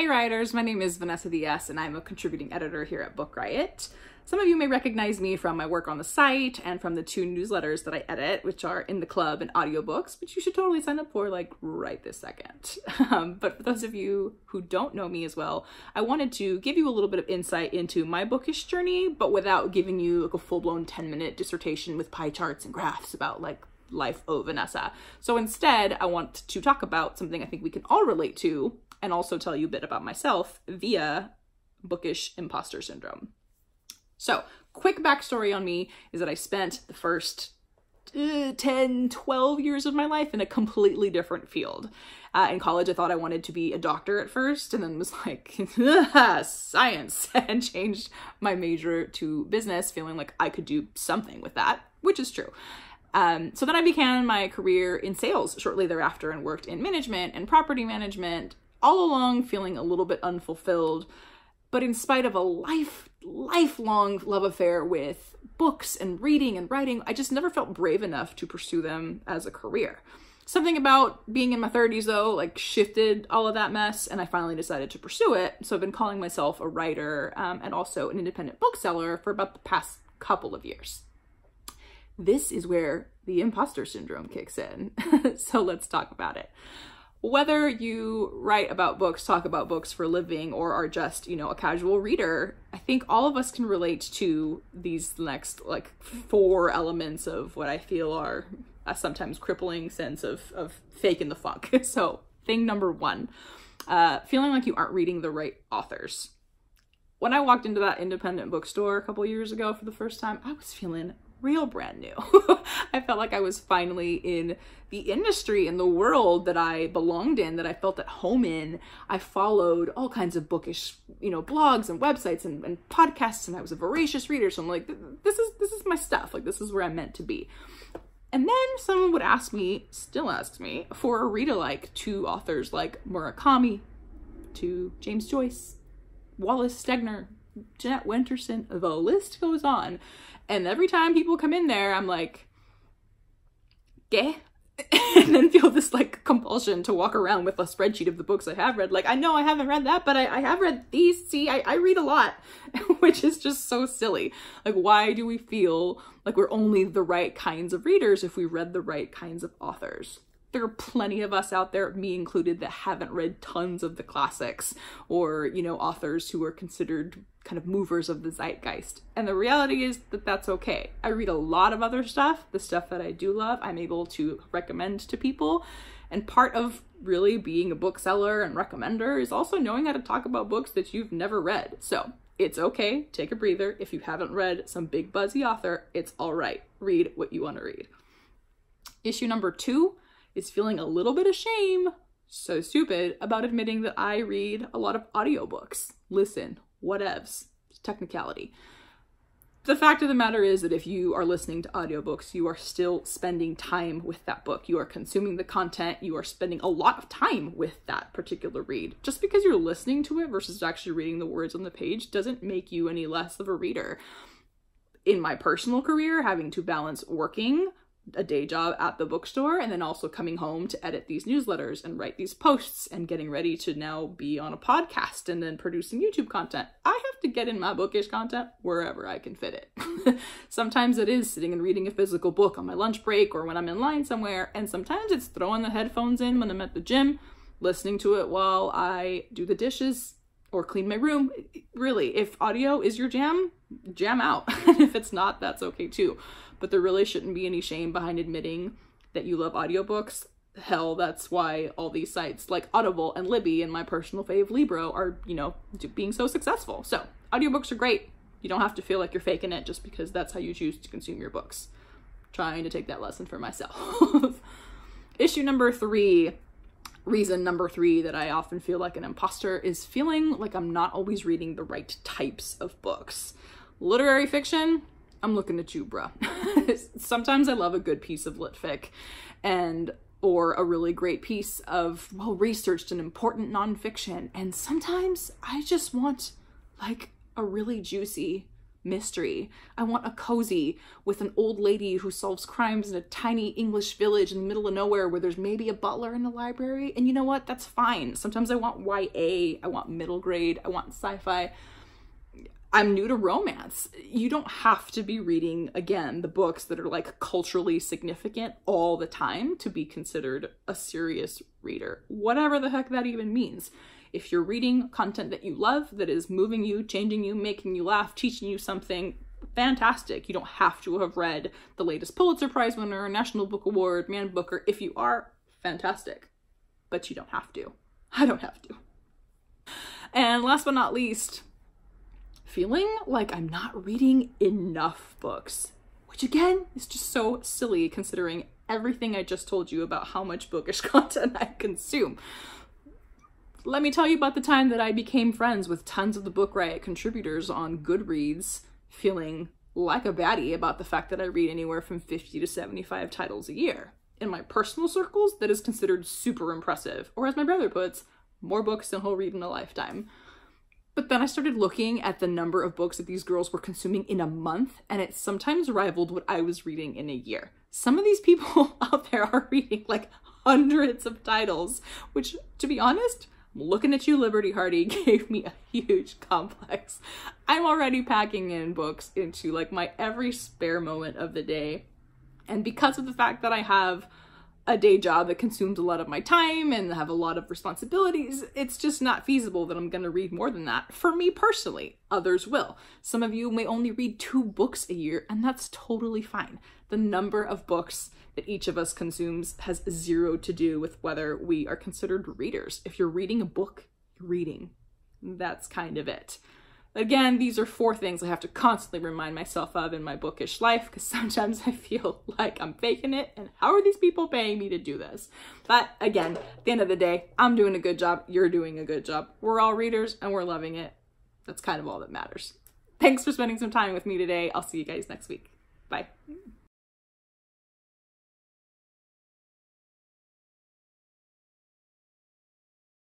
Hey writers, my name is Vanessa Diaz and I'm a contributing editor here at Book Riot. Some of you may recognize me from my work on the site and from the two newsletters that I edit, which are In the Club and Audiobooks, which you should totally sign up for like right this second. But for those of you who don't know me as well, I wanted to give you a little bit of insight into my bookish journey, but without giving you like a full-blown 10-minute dissertation with pie charts and graphs about like life of Vanessa. So instead, I want to talk about something I think we can all relate to and also tell you a bit about myself via bookish imposter syndrome. So, quick backstory on me is that I spent the first 10, 12 years of my life in a completely different field. In college, I thought I wanted to be a doctor at first and then was like, science, and changed my major to business, feeling like I could do something with that, which is true. So then I began my career in sales shortly thereafter and worked in management and property management, all along feeling a little bit unfulfilled, but in spite of a lifelong love affair with books and reading and writing, I just never felt brave enough to pursue them as a career. Something about being in my 30s though, like shifted all of that mess and I finally decided to pursue it. So I've been calling myself a writer and also an independent bookseller for about the past couple of years. This is where the imposter syndrome kicks in. So let's talk about it. Whether you write about books, talk about books for a living, or are just, you know, a casual reader, I think all of us can relate to these next like four elements of what I feel are a sometimes crippling sense of fake in the funk. So thing number one, feeling like you aren't reading the right authors. When I walked into that independent bookstore a couple years ago for the first time, I was feeling real brand new. I felt like I was finally in the industry, in the world that I belonged in, that I felt at home in. I followed all kinds of bookish, you know, blogs and websites and podcasts, and I was a voracious reader. So I'm like, this is my stuff. Like, this is where I'm meant to be. And then someone would ask me, still asks me, for a read-alike to authors like Murakami, to James Joyce, Wallace Stegner, Jeanette Winterson, the list goes on. And every time people come in there, I'm like, "Gay," and then feel this like compulsion to walk around with a spreadsheet of the books I have read. Like, I know I haven't read that, but I have read these. See, I read a lot, which is just so silly. Like, why do we feel like we're only the right kinds of readers if we read the right kinds of authors? There are plenty of us out there, me included, that haven't read tons of the classics or, you know, authors who are considered kind of movers of the zeitgeist. And the reality is that that's okay. I read a lot of other stuff, the stuff that I do love, I'm able to recommend to people. And part of really being a bookseller and recommender is also knowing how to talk about books that you've never read. So it's okay, take a breather. If you haven't read some big buzzy author, it's all right. Read what you want to read. Issue number two is feeling a little bit ashamed, so stupid, about admitting that I read a lot of audiobooks. Listen, whatevs, technicality. The fact of the matter is that if you are listening to audiobooks, you are still spending time with that book. You are consuming the content, you are spending a lot of time with that particular read. Just because you're listening to it versus actually reading the words on the page doesn't make you any less of a reader. In my personal career, having to balance working a day job at the bookstore and then also coming home to edit these newsletters and write these posts and getting ready to now be on a podcast and then producing YouTube content, I have to get in my bookish content wherever I can fit it. Sometimes it is sitting and reading a physical book on my lunch break or when I'm in line somewhere, and sometimes it's throwing the headphones in when I'm at the gym, listening to it while I do the dishes or clean my room. Really, if audio is your jam, jam out. If it's not, that's okay too. But there really shouldn't be any shame behind admitting that you love audiobooks. Hell, that's why all these sites like Audible and Libby and my personal fave Libro are, you know, being so successful. So audiobooks are great. You don't have to feel like you're faking it just because that's how you choose to consume your books. I'm trying to take that lesson for myself. Issue number three. Reason number three that I often feel like an imposter is feeling like I'm not always reading the right types of books. Literary fiction, I'm looking at you, bruh. Sometimes I love a good piece of lit fic or a really great piece of well-researched and important nonfiction. And sometimes I just want like a really juicy mystery. I want a cozy with an old lady who solves crimes in a tiny English village in the middle of nowhere where there's maybe a butler in the library. And you know what? That's fine. Sometimes I want YA, I want middle grade, I want sci-fi. I'm new to romance. You don't have to be reading, again, the books that are like culturally significant all the time to be considered a serious reader, whatever the heck that even means. If you're reading content that you love, that is moving you, changing you, making you laugh, teaching you something, fantastic. You don't have to have read the latest Pulitzer Prize winner, National Book Award, Man Booker. If you are, fantastic, but you don't have to. I don't have to. And last but not least, feeling like I'm not reading enough books, which again is just so silly considering everything I just told you about how much bookish content I consume. Let me tell you about the time that I became friends with tons of the Book Riot contributors on Goodreads, feeling like a baddie about the fact that I read anywhere from 50 to 75 titles a year. In my personal circles, that is considered super impressive, or as my brother puts, more books than he'll read in a lifetime. But then I started looking at the number of books that these girls were consuming in a month, and it sometimes rivaled what I was reading in a year. Some of these people out there are reading like hundreds of titles, which, to be honest, looking at you, Liberty Hardy, gave me a huge complex. I'm already packing in books into like my every spare moment of the day. And because of the fact that I have a day job that consumes a lot of my time and have a lot of responsibilities, it's just not feasible that I'm going to read more than that for me personally. Others will. Some of you may only read 2 books a year, and that's totally fine. The number of books that each of us consumes has zero to do with whether we are considered readers. If you're reading a book, you're reading. That's kind of it. Again, these are 4 things I have to constantly remind myself of in my bookish life, because sometimes I feel like I'm faking it, and how are these people paying me to do this? But again, at the end of the day, I'm doing a good job, you're doing a good job. We're all readers, and we're loving it. That's kind of all that matters. Thanks for spending some time with me today. I'll see you guys next week. Bye.